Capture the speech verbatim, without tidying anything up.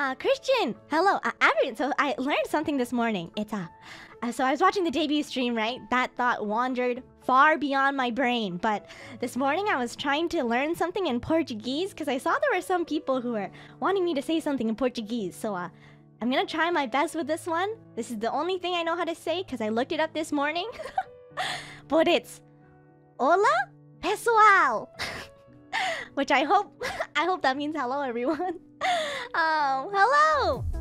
Uh, Christian! Hello, uh, Averin. So I learned something this morning. It's uh, uh, so I was watching the debut stream, right? That thought wandered far beyond my brain. But this morning I was trying to learn something in Portuguese because I saw there were some people who were wanting me to say something in Portuguese. So uh, I'm gonna try my best with this one. This is the only thing I know how to say because I looked it up this morning. But it's Olá, pessoal! Which I hope, I hope that means hello, everyone. Um, hello!